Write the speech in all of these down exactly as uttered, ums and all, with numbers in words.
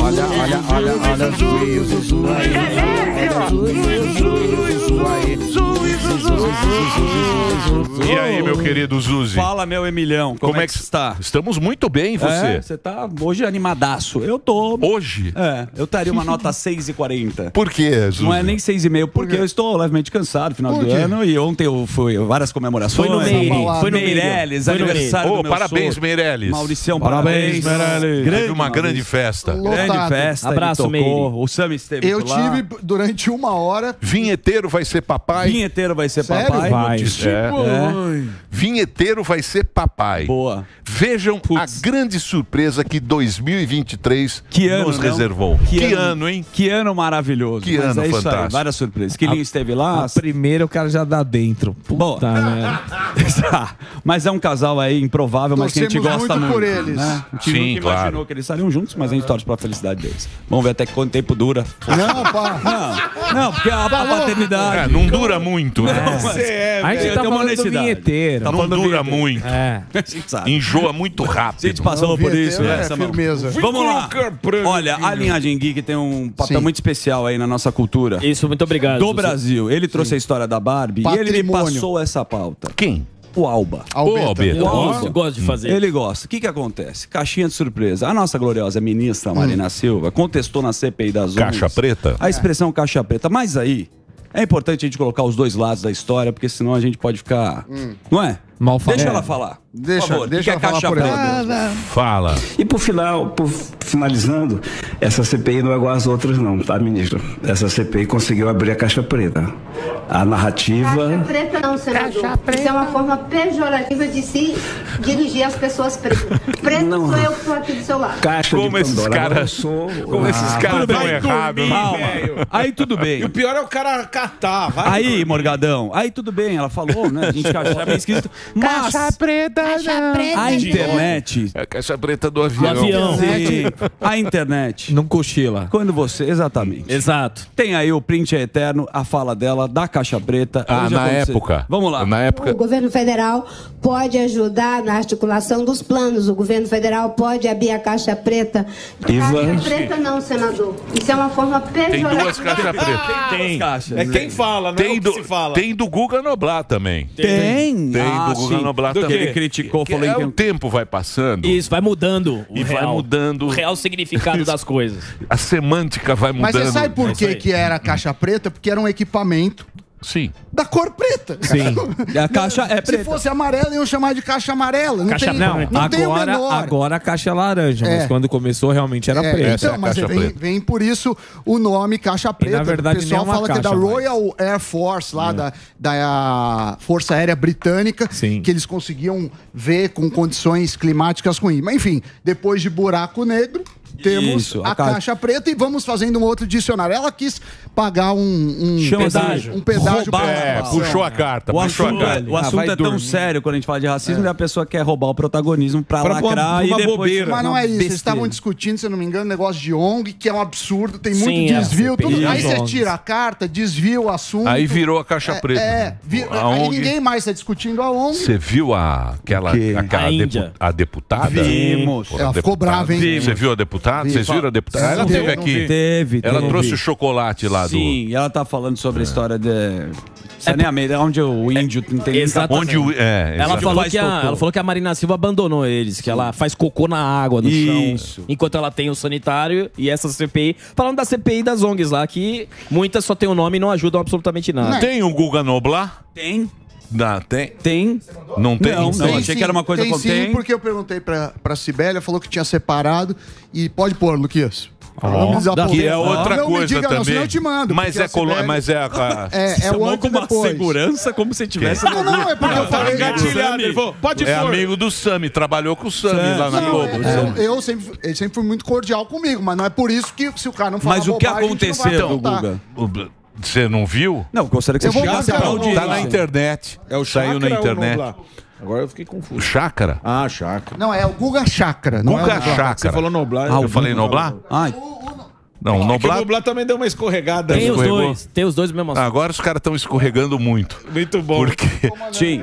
Olha, olha, olha, olha, Zuzu, Zuzu aí. E aí, meu querido Zuzi? Fala, meu Emilhão, como, como é que está? Estamos muito bem, e você? Você é, tá hoje animadaço. Eu tô. Hoje? É, eu estaria uma nota seis e quarenta. Por quê, Zuzi? Não é nem seis e meio, porque eu estou levemente cansado, final do ano, e ontem eu fui várias comemorações. Foi no Meirelles, foi no Meirelles, aniversário do meu sogro. Parabéns, Meirelles. Mauricião, parabéns, Meirelles. Teve uma grande festa. Lotado. Grande festa. Abraço, Meire. O Sam esteve Eu lá. tive durante uma hora. Vinheteiro vai ser papai. Vinheteiro vai ser Sério? papai. Vai. Tipo... É. Vinheteiro vai ser papai. Boa. Vejam Puts. a grande surpresa que dois mil e vinte e três que ano, nos não? reservou. Que, que ano, ano, hein? Que ano maravilhoso. Que Mas ano é isso fantástico. Aí, várias surpresas. Que a, esteve lá. A primeira o cara já dá dentro. Puta Boa. Mas é um casal aí improvável, mas Torcemos que a gente gosta muito. muito por eles. Né? A gente Sim, nunca claro. imaginou que eles estariam juntos, mas a gente torce pra felicidade deles. Vamos ver até quanto tempo dura. Não, pá. Não, não porque a, a paternidade... É, não dura muito, né? Não, mas é, a gente tá falando do vinheteiro. Tá não dura vinheteiro. muito. É. A gente sabe. Enjoa muito rápido. A gente passou não, por isso. É, essa firmeza. Vamos lá. Olha, a linhagem geek tem um papel Sim. muito especial aí na nossa cultura. Isso, muito obrigado. Do Brasil. Ele trouxe Sim. a história da Barbie Patrimônio. e ele me passou essa pauta. Quem? O Alba. Alberto. O Alba. Eu gosto de fazer. Ele gosta. O que que acontece? Caixinha de surpresa. A nossa gloriosa ministra Marina hum. Silva contestou na C P I das Caixa ONGs preta? A expressão é. caixa preta. Mas aí, é importante a gente colocar os dois lados da história, porque senão a gente pode ficar... Hum. Não é? Mal falado. Deixa ela falar. Deixa, por favor, deixa ela falar por ela. Fala. E por final, por finalizando, essa C P I não é igual às outras não, tá, ministro? Essa C P I conseguiu abrir a caixa preta. A narrativa... Caixa preta não, senador. Caixa preta. Isso é uma forma pejorativa de se dirigir às pessoas pretas. Preto não. sou eu que estou aqui do seu lado. Caixa Como de esses caras sou... Como ah, esses caras estão errados. Aí tudo bem. E o pior é o cara catar. Vai, aí, dormir. Morgadão. Aí tudo bem, ela falou, né? A gente achava meio esquisito. Mas caixa preta, caixa preta a internet... É a caixa preta do avião. Do avião. A internet... Não cochila. Quando você... Exatamente. Exato. Tem aí o print é eterno, a fala dela, da caixa preta. Ah, na aconteceu. época. Vamos lá. Na época... O governo federal pode ajudar na articulação dos planos. O governo federal pode abrir a caixa preta. Caixa preta não, senador. Isso é uma forma pejorativa. Tem duas caixas pretas. Ah, tem. Caixas, é né? quem fala, não tem é do, que se fala. Tem do Guga Noblat também. Tem. Tem ah, do Guga Noblat também. Ele criticou, que falou é, que... O tempo vai passando. Isso, vai mudando. E real. vai mudando. O real significado Isso. das coisas. A semântica vai mudando. Mas você sabe por que, que era caixa preta? Porque era um equipamento. Sim. Da cor preta. Sim. A caixa é preta. Se fosse amarela, iam chamar de caixa amarela. Não caixa, tem, não, não agora, tem o menor. Agora a caixa é laranja, é. mas quando começou realmente era é, preta. Então, é mas vem, preta. vem por isso o nome caixa preta. E, na verdade, o pessoal fala caixa, que é da Royal Air Force, lá é. da, da Força Aérea Britânica, Sim. que eles conseguiam ver com condições climáticas ruins. Mas enfim, depois de buraco negro... Temos Isso, a, a caixa... caixa preta e vamos fazendo um outro dicionário. Ela quis pagar um, um pedágio. Um pedágio roubar, é, puxou a carta. O puxou assunto, a carta. O assunto ah, é dormir. tão sério quando a gente fala de racismo é. que a pessoa quer roubar o protagonismo pra, pra lacrar e depois... Bobeira. Mas não é isso. Vocês estavam discutindo, se eu não me engano, negócio de O N G, que é um absurdo, tem muito Sim, desvio. É, tudo. Aí você tira a carta, desvia o assunto. Aí virou a caixa preta. É, é, vir... a aí ONG... ninguém mais está discutindo a O N G. Você viu a, aquela, aquela a, depu... a deputada? Vimos. Ela ficou brava, hein? Você viu a deputada? Vocês viram a deputada? Ela teve aqui. Teve, Ela teve. trouxe o chocolate lá Sim, do... Sim, ela tá falando sobre é. a história de... Saneamento, é onde o índio é, tem... Exatamente. Onde o, é, ela, falou que a, ela falou que a Marina Silva abandonou eles, que ela faz cocô na água, no Isso. chão, enquanto ela tem o sanitário e essa C P I. Falando da C P I das O N Gs lá, que muitas só tem o nome e não ajudam absolutamente nada. Tem o Guga Noblat? Tem. Não, tem? Tem. Não tem? Não, não tem, achei sim, que era uma coisa... Tem contém. sim, porque eu perguntei pra, pra Cibele, falou que tinha separado e pode pôr, Luquias. Oh, que é outra não, coisa diga, também. Não, eu te mando, mas, é Cibele... mas é a... É, é o outro com uma depois. segurança como se tivesse... Não, não, é porque eu falei... Pode é pôr. amigo do Sami, trabalhou com o Sami é. lá na não, Globo. É, é, eu sempre, ele sempre foi muito cordial comigo, mas não é por isso que se o cara não falar Mas bobagem, o que aconteceu, Guga? Você não viu? Não, gostaria que você chegasse pra audiência. Tá na internet. É o Saiu na internet. Agora eu fiquei confuso. Chácara? Ah, Chácara. Não, é o Guga Chácara. Guga Chácara. Você falou Noblar. Ah, eu falei Noblar? Ah, Não, o Noblat... o Noblat também deu uma escorregada. Tem os dois, tem os dois mesmo assim. Agora os caras estão escorregando muito. Muito bom. Porque... Sim.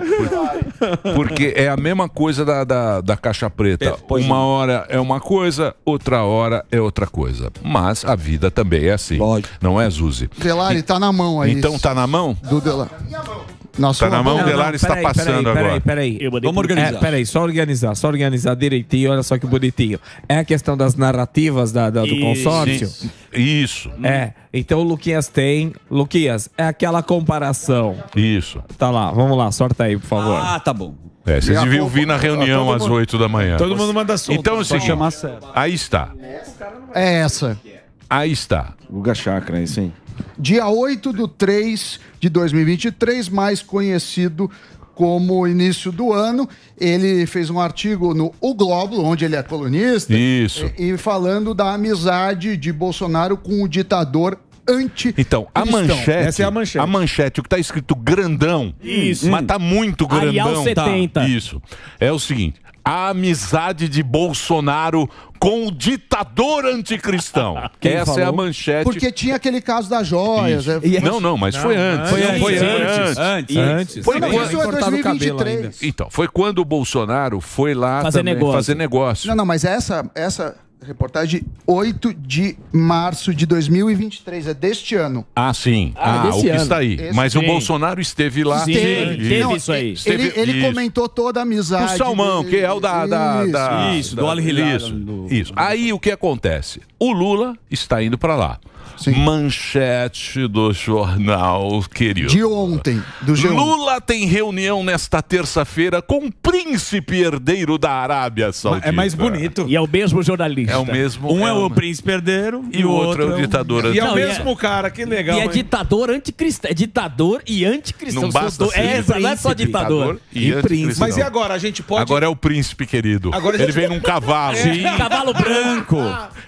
Porque é a mesma coisa da, da, da caixa preta. Uma hora é uma coisa, outra hora é outra coisa. Mas a vida também é assim. Lógico. Não é, Zuzi? Delari, e... tá na mão aí. Então isso. Tá na mão? Do Delari. Nossa, tá na mão, o Delari está aí, passando pera agora. Peraí, peraí. Vamos organizar. É, peraí, só organizar, só organizar direitinho, olha só que bonitinho. É a questão das narrativas da, da, do isso, consórcio. Isso. isso. É, então o Luquinhas tem... Luquinhas, é aquela comparação. Isso. Tá lá, vamos lá, sorta aí, por favor. Ah, tá bom. É, vocês deviam vir na reunião às oito da manhã. Todo mundo manda assunto. Então é o seguinte, aí está. É essa. Aí está. Guga Chakra, é isso aí. Dia oito de três de dois mil e vinte e três, mais conhecido como início do ano, ele fez um artigo no O Globo, onde ele é colunista, Isso. E, e falando da amizade de Bolsonaro com o ditador anti-cristão. Então, a manchete, Essa é a manchete, a manchete, o que está escrito grandão, Isso. mas está muito grandão. setenta. Isso. É o seguinte... A amizade de Bolsonaro com o ditador anticristão. Essa falou? É a manchete. Porque tinha aquele caso das joias. É... Não, não, mas não, foi antes. Foi antes. Foi antes. antes. antes. Foi não, isso é dois mil e vinte e três. Então, foi quando o Bolsonaro foi lá fazer, também, negócio. fazer negócio. Não, não, mas essa, essa reportagem oito de março de dois mil e vinte e três, é deste ano. Ah, sim. Ah, ah desse o que ano. Está aí. Esse mas sim. O Bolsonaro esteve lá. Sim, teve isso aí. Ele, esteve... ele isso. comentou toda a amizade. O Salmão, dele. Que é o da... da, isso. da isso, do Alihilá. Isso. Do... isso. Aí o que acontece? O Lula está indo para lá. Sim. Manchete do jornal, querido. De ontem, do G um. Lula tem reunião nesta terça-feira com o príncipe herdeiro da Arábia Saudita. É mais bonito. E é o mesmo jornalista. É o mesmo. Um é, é o príncipe herdeiro e o outro, outro é o ditador anticristão. E é o mesmo cara, que legal. E é ditador anticristão. É ditador e anticristão. Não basta ser é, príncipe, não é só ditador. E, e príncipe. Mas e agora? A gente pode... Agora é o príncipe, querido. Agora Ele gente... vem num cavalo. Sim. Cavalo branco.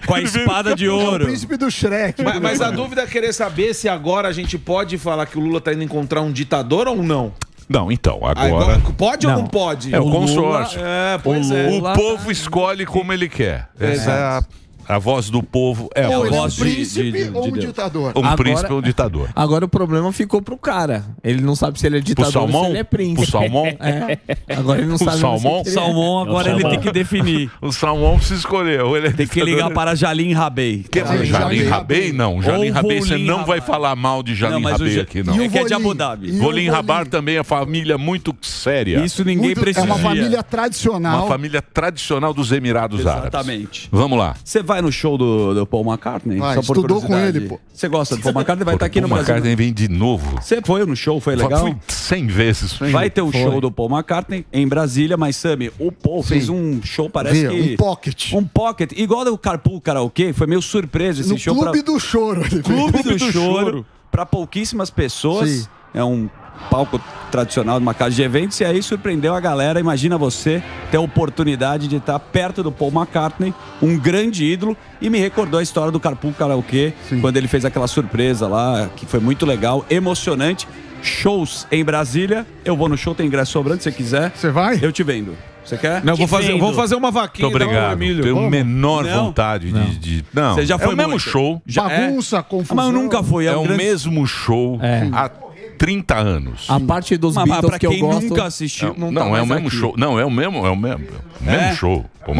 Com a espada de ouro. É o príncipe do Shrek. Mas, mas a dúvida é querer saber se agora a gente pode falar que o Lula tá indo encontrar um ditador ou não. Não, então, agora... Ah, pode não. ou não pode? É o, o consórcio. Lula... É, pois o, é. O povo escolhe como ele quer. Essa é a... A voz do povo é ou a voz do é um príncipe de, de, de, ou um de ditador. Um agora, príncipe ou um ditador. Agora o problema ficou pro cara. Ele não sabe se ele é ditador Salmão, ou se ele é príncipe. O Salmão? É. Agora ele não o sabe. Salmão? O Salmão agora ele tem que definir. O Salmão se escolheu. Ele é tem ditador. Que ligar para Jalim Rabei. Que, Jalim, Jalim Rabei não. Jalim Rabei, você não Rabar. Vai falar mal de Jalim não, Rabei o, aqui, não. É que é de Abu Dhabi. Golim Rabar também é família muito séria. Isso ninguém muito, precisa. É uma família tradicional. Uma família tradicional dos Emirados Árabes. Exatamente. Vamos lá. Você vai. Vai no show do, do Paul McCartney? Ah, só por estudou com ele, pô. Você gosta do Paul McCartney? Vai estar tá aqui no Brasil. Paul McCartney vem de novo. Você foi no show, foi legal? Fui cem vezes. cem vai ter o um show do Paul McCartney em Brasília, mas, Sammy, o Paul Sim. fez um show, parece Vê, que... Um pocket. Um pocket. Igual o Carpool Karaokê, foi meio surpresa esse no show. No Clube pra... do Choro. Clube do, do Choro. Pra pouquíssimas pessoas. Sim. É um... palco tradicional de uma casa de eventos e aí surpreendeu a galera, imagina você ter a oportunidade de estar perto do Paul McCartney, um grande ídolo e me recordou a história do Carpool Karaokê Sim. quando ele fez aquela surpresa lá que foi muito legal, emocionante shows em Brasília eu vou no show, tem ingresso sobrando, se você quiser você vai? Eu te vendo. Você quer? Não, eu vou fazer, eu vou fazer uma vaquinha. Muito obrigado. Tenho a menor não? vontade não. de... de... Não. Você já foi é o muito. Mesmo show. Já bagunça, é... confusão. Mas eu nunca fui. É, é um o grande... mesmo show é. A... trinta anos. A parte dos Beatles mas pra que eu gosto... quem nunca assistiu... Não, não, não tá é o mesmo aqui. Show. Não, é o mesmo... É o mesmo, é. mesmo show. Mesmo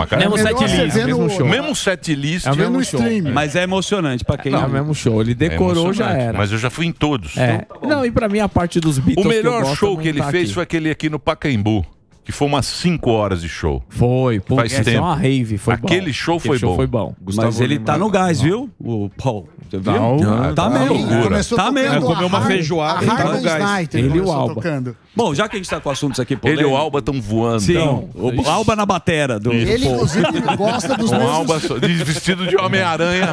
setlist. É mesmo show. Mesmo setlist. É o mesmo show. Mas é emocionante pra quem... Não, é o mesmo show. Ele decorou, é já era. Mas eu já fui em todos. É. Então, tá não, e pra mim a parte dos Beatles... O melhor que gosto, show que ele tá fez aqui. Foi aquele aqui no Pacaembu. Que foi umas cinco horas de show. Foi, pô. Faz tempo. Uma rave, foi Aquele bom. Show foi Aquele show bom. Foi bom. Gustavo Mas ele Lima, tá no gás, não. viu? O Paul. Você viu? Não, não, tá mesmo. Tá mesmo. Comeu uma feijoada. Tá no gás. Ele e o Alba. Tocando. Bom, já que a gente tá com assuntos aqui polêmico... Ele e o Alba estão voando. Sim. Então, o Alba na batera. Do ele, Paul. Inclusive, gosta dos mesmos... O Alba vestido de Homem-Aranha.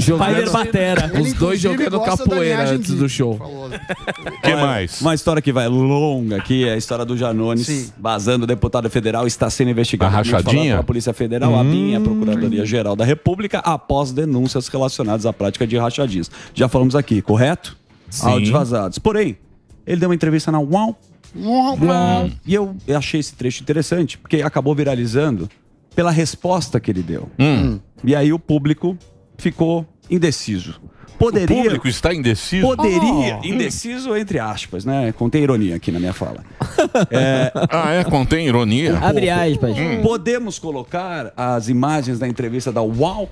Spider batera. Os dois jogando capoeira antes do show. O que mais? Uma história que vai longa aqui é a história do Janones. Sim. Vazando, deputado federal está sendo investigado pela Polícia Federal, hum, a minha Procuradoria-Geral da República, após denúncias relacionadas à prática de rachadinhas. Já falamos aqui, correto? Sim. Áudios vazados. Porém, ele deu uma entrevista na UAU, UAU, UAU. E eu achei esse trecho interessante, porque acabou viralizando pela resposta que ele deu. Hum. E aí o público ficou indeciso. Poderia, o público está indeciso? Poderia, oh. indeciso entre aspas, né? Contém ironia aqui na minha fala. é, ah, é? Contém ironia? Abre aspas. Hum. Podemos colocar as imagens da entrevista da U A U?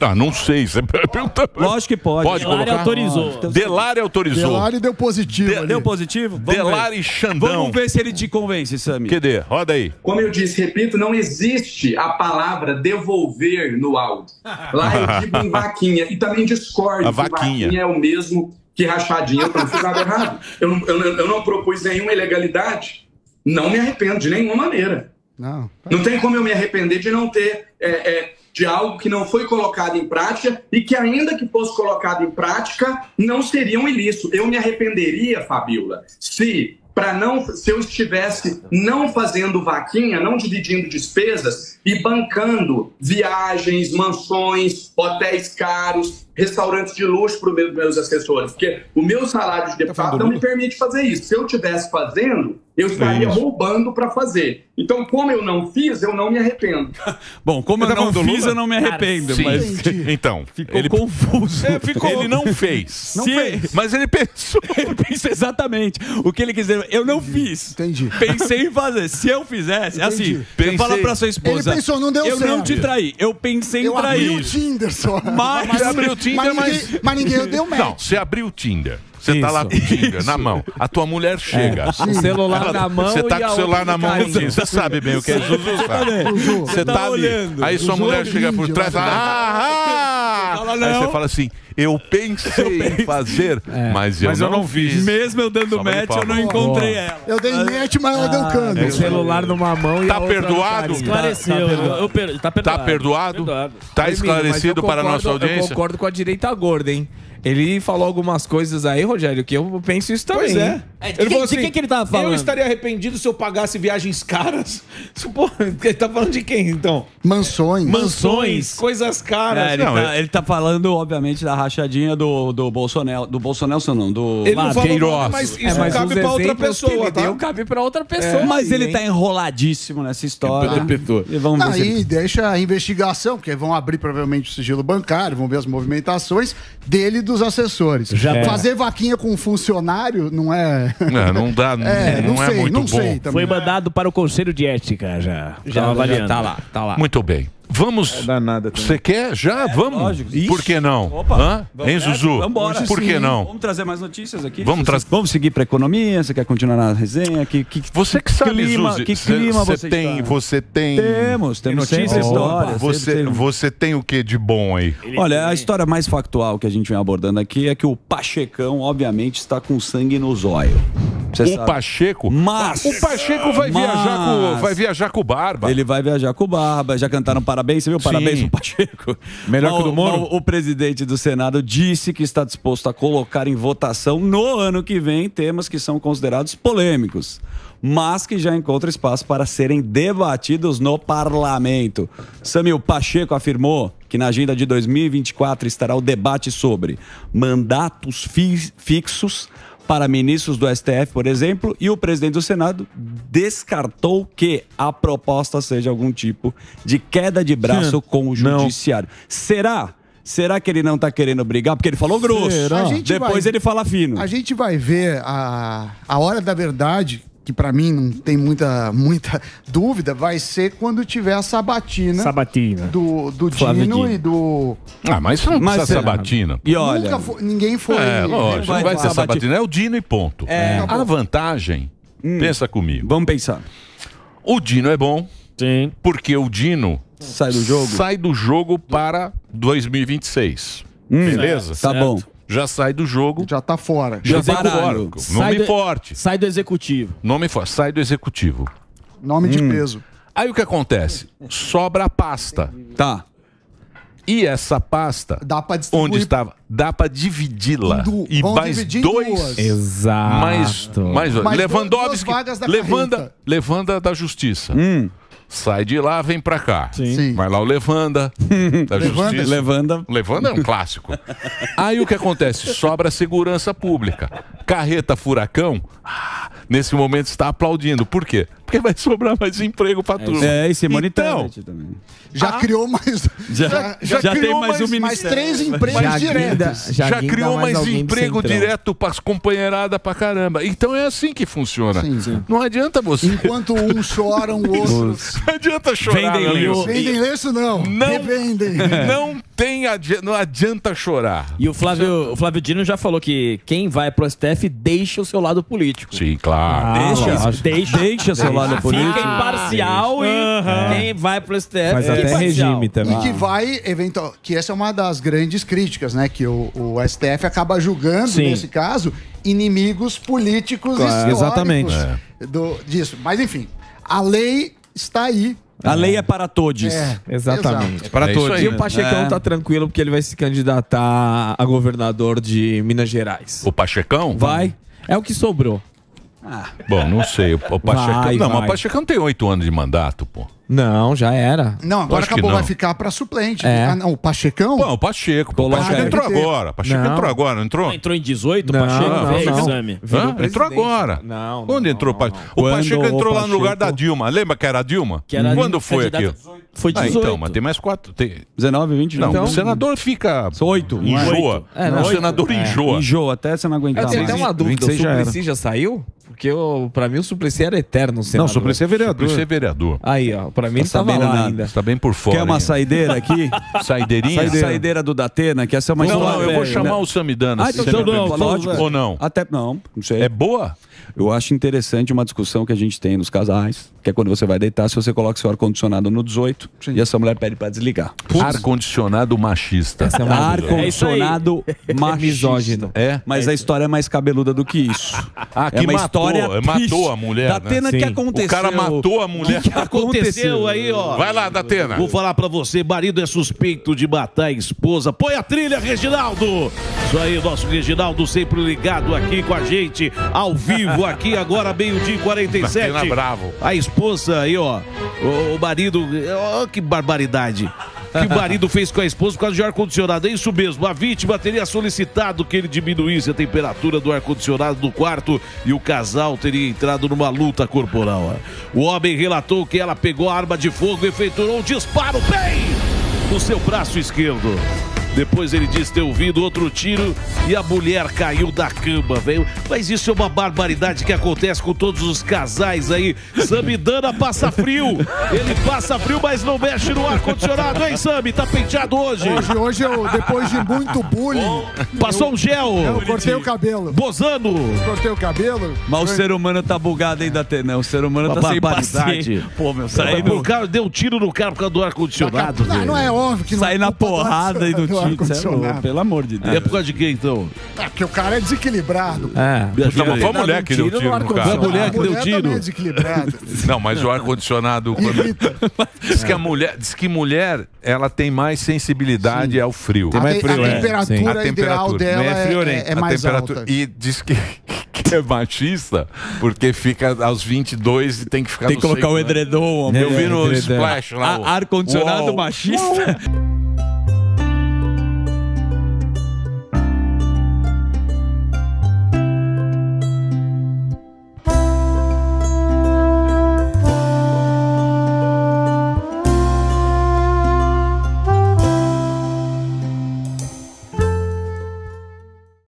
Ah, não sei. Você pergunta... Lógico que pode. Pode Delari colocar. Autorizou. Ah, Delari autorizou. Delari deu positivo. De, deu positivo? Vamos Delari ver. Xandão. Vamos ver se ele te convence, Sami. Cadê? Roda aí. Como eu disse, repito, não existe a palavra devolver no áudio. Lá eu digo em vaquinha. E também discordo. A vaquinha. Vaquinha é o mesmo que rachadinha. Eu não fiz nada errado. Eu, eu, eu não propus nenhuma ilegalidade. Não me arrependo de nenhuma maneira. Não. Não tem como eu me arrepender de não ter... É, é, de algo que não foi colocado em prática e que, ainda que fosse colocado em prática, não seria um ilícito. Eu me arrependeria, Fabíola, se, pra não, se eu estivesse não fazendo vaquinha, não dividindo despesas e bancando viagens, mansões, hotéis caros, restaurantes de luxo para os meus assessores. Porque o meu salário de deputado não me permite fazer isso. Se eu estivesse fazendo... Eu estaria roubando para fazer. Então, como eu não fiz, eu não me arrependo. Bom, como eu, eu não fiz, Lula? eu não me arrependo. Cara, mas sim. Então, ficou ele... confuso. É, ficou... Ele não fez. Não fez. Mas ele pensou. Ele pensou exatamente o que ele quis dizer. Eu não fiz. Entendi. Pensei em fazer. Se eu fizesse, é assim. Pensei... Você fala para sua esposa. Ele pensou, não deu eu certo. Eu não te traí. Eu pensei eu em trair. Eu abri o Tinder só. Mas, mas, abriu o Tinder, mas ninguém, mas... Mas ninguém deu match. Não, você abriu o Tinder. Você tá lá com o Tinder na mão. A tua mulher chega. É, o celular ela, na mão. Você tá com o celular na mão. Você sabe bem o que é Zuzu. Você tá, tá ali. Aí sua mulher chega vídeo, por trás e fala... Ah, ah, ah. Aí você fala assim... Eu pensei em fazer, é. mas eu mas não, não fiz. Mesmo eu dando só match, eu não encontrei oh. ela. Eu dei match, mas ela ah, deu cano. É o celular numa mão e tá a outra perdoado? Esclareceu. Tá, tá, per... tá perdoado. Tá perdoado? Perdoado. Tá esclarecido concordo, para a nossa audiência? Eu concordo com a direita gorda, hein? Ele falou algumas coisas aí, Rogério, que eu penso isso também. Pois é. é ele quem, falou assim, de quem que ele tava falando? Eu estaria arrependido se eu pagasse viagens caras. Pô, ele tá falando de quem, então? Mansões. Mansões. Coisas caras. É, ele, não, tá, ele... ele tá falando, obviamente, da rachadinha do, do Bolsonaro. Do Bolsonaro, não, do... Ele não falou nome, mas isso é, mas cabe pra outra pessoa, tá? Eu cabe pra outra pessoa. É, mas sim, ele hein? tá enroladíssimo nessa história. É, tá. E vamos ver aí ele... deixa a investigação, porque vão abrir, provavelmente, o sigilo bancário, vão ver as movimentações dele do dos assessores. Já fazer é. vaquinha com um funcionário não é... Não, não dá, é, não, não é sei, muito não bom. Sei, Foi mandado para o Conselho de Ética já. Já, avaliando. já tá lá, tá lá. Muito bem. Vamos... Você quer? Já? É, vamos? Lógico. Isso. Por que não? Opa, hein, Zuzu? Vamos Por que não? Vamos trazer mais notícias aqui? Vamos, tra vamos seguir para economia? Você quer continuar na resenha? Que, que, você que sabe, clima, Zuzi, que clima cê, cê você tem, está? Você tem... Temos, tem notícias, histórias. Você, você tem o que de bom aí? Ele Olha, tem... a história mais factual que a gente vem abordando aqui é que o Pachecão, obviamente, está com sangue no zóio. Cê o sabe. Pacheco? Mas... O Pacheco vai, mas... viajar com, vai viajar com o Barba. Ele vai viajar com o Barba, já cantaram para Parabéns, você viu? Parabéns pro Pacheco. Melhor mal, que do Moro. Mal, o presidente do Senado disse que está disposto a colocar em votação no ano que vem temas que são considerados polêmicos, mas que já encontra espaço para serem debatidos no parlamento. Samir, o Pacheco afirmou que na agenda de dois mil e vinte e quatro estará o debate sobre mandatos fi fixos para ministros do S T F, por exemplo, e o presidente do Senado descartou que a proposta seja algum tipo de queda de braço com o judiciário. Não. Será? Será que ele não está querendo brigar? Porque ele falou grosso. Depois vai... ele fala fino. A gente vai ver a, a hora da verdade... que pra mim não tem muita, muita dúvida, vai ser quando tiver a sabatina, sabatina. do, do Dino, Dino e do... Ah, mas isso não precisa ser sabatina. E olha... Nunca foi, ninguém foi... É, lógico, vai, vai ser sabatina. sabatina. É o Dino e ponto. É. A vantagem, hum. pensa comigo. Vamos pensar. O Dino é bom, sim, porque o Dino sai do jogo, sai do jogo para dois mil e vinte e seis. Hum, beleza? É, tá bom. Já sai do jogo. Já tá fora. Já tá fora. Nome do, forte. Sai do executivo. Nome forte. Sai do executivo. Nome hum. de peso. Aí o que acontece? Sobra a pasta. Tá. E essa pasta, dá pra onde estava, dá pra dividi-la. E Vão mais dois. Exato. Mais, mais, mais Lewandowski. Levanda, Levanda da Justiça. Hum. Sai de lá, vem pra cá. Sim. Sim. Vai lá o Levanda, da Levanda, Justiça. Levanda. Levanda é um clássico. Aí o que acontece? Sobra a segurança pública. carreta furacão, nesse momento está aplaudindo. Por quê? Porque vai sobrar mais emprego para turma. É, e Simone então, também. Já ah, criou mais... Já, já, já, já criou tem mais, mais um ministério. Mais três empregos já diretos. Guinda, já já guinda criou mais, mais emprego central. direto para as companheiradas para caramba. Então é assim que funciona. Sim, sim. Não adianta você... Enquanto uns choram, outros... Não adianta chorar. Vendem lenço. Vendem lenço, não. Não, vendem. não, tem adi... não adianta chorar. E o Flávio, o Flávio Dino já falou que quem vai pro S T F deixa o seu lado político. Sim, claro. Ah, deixa, deixa, deixa o seu lado. Fica imparcial ah, e uhum. quem vai pro S T F mas é até regime também. E que vai, eventual, que essa é uma das grandes críticas, né? Que o, o S T F acaba julgando, sim, nesse caso, inimigos políticos, claro, históricos. Exatamente. Do, disso. Mas enfim, a lei está aí. A lei é para todos. É, exatamente. É para é todos. Aí, e o Pachecão é. tá tranquilo porque ele vai se candidatar a governador de Minas Gerais. O Pachecão? Vai. É o que sobrou. Ah. Bom, não sei. O Pacheco... vai, não, vai. Mas o Pacheco não tem oito anos de mandato, pô. Não, já era. Não, agora acabou, não. vai ficar pra suplente. É. Ah, não, o Pachecão? Pô, o Pacheco. Pô, o Pacheco é. entrou agora. O Pacheco não. entrou agora, não entrou? Não, entrou em dezoito, o Pacheco não, não, fez não. exame. Entrou agora. Não, não. Onde entrou o Pacheco? O Pacheco entrou o Pacheco... lá no lugar da Dilma. Lembra que era a Dilma? Que era Quando a... foi aquilo? Foi dezoito. Ah, então, mas tem mais quatro. Tem... dezenove, vinte. Não, então... o senador fica... oito. Enjoa. É, não, o senador é. enjoa. Enjoa, até você não aguentar mais. Eu tenho até uma dúvida. O Suplicy já saiu? Porque eu, pra mim o Suplicy era eterno senador. Não, o Suplicy é vereador. Suplicy é vereador. Aí, ó. Pra mim ele tava lá ainda. Você tá bem por fora. Quer uma saideira aqui? Saideirinha? Saideira. Saideira do Datena, que essa é uma não, história. Não, eu vou chamar o Samidana. Ah, então não, lógico. Ou não? Até, não, não sei. É boa? Eu acho interessante uma discussão que a gente tem nos casais, que é quando você vai deitar, se você coloca seu ar-condicionado no dezoito, sim, e essa mulher pede pra desligar. Ar-condicionado machista. É ar-condicionado é machista. Misógino. É? Mas é a história é mais cabeluda do que isso. Ah, que é uma matou, história matou a mulher, Datena, né? Que aconteceu? O cara matou a mulher. Que, que aconteceu aí, ó? Vai lá, Datena. Vou falar pra você, marido é suspeito de matar a esposa. Põe a trilha, Reginaldo! Isso aí, nosso Reginaldo sempre ligado aqui com a gente, ao vivo. Aqui agora, meio-dia e quarenta e sete. A esposa aí, ó. O, o marido. Ó, que barbaridade. Que o marido fez com a esposa por causa de ar-condicionado. É isso mesmo. A vítima teria solicitado que ele diminuísse a temperatura do ar-condicionado do quarto e o casal teria entrado numa luta corporal. Ó. O homem relatou que ela pegou a arma de fogo e efetuou um disparo bem no seu braço esquerdo. Depois ele disse ter ouvido outro tiro e a mulher caiu da cama, velho. Mas isso é uma barbaridade que acontece com todos os casais aí. Samidana passa frio. Ele passa frio, mas não mexe no ar-condicionado, hein, Sami? Tá penteado hoje. Hoje, hoje eu, depois de muito bullying... Oh, passou eu, um gel. Eu cortei o cabelo. Bozano. Cortei o cabelo. Mas o ser humano tá bugado ainda, não. O ser humano uma tá sem paciência. Pô, meu, saiu... O cara deu um tiro no cara por causa do ar-condicionado. Não, não é óbvio que não... Saí na porrada e do tiro. Sério, pelo amor de Deus. É por causa de quê, então? É porque o cara é desequilibrado. É. Não, foi a mulher que deu tiro no cara. Foi a mulher que deu tiro. É desequilibrado. Não, mas o ar-condicionado... Quando... Diz que a mulher, diz que mulher, ela tem mais sensibilidade, sim, ao frio. Tem mais frio, a, é. temperatura a temperatura ideal dela é, é, é mais alta. E diz que... é machista, porque fica aos vinte e dois e tem que ficar tem no Tem que colocar seco, o edredom. Né? Eu vi no Splash lá. Ar-condicionado machista.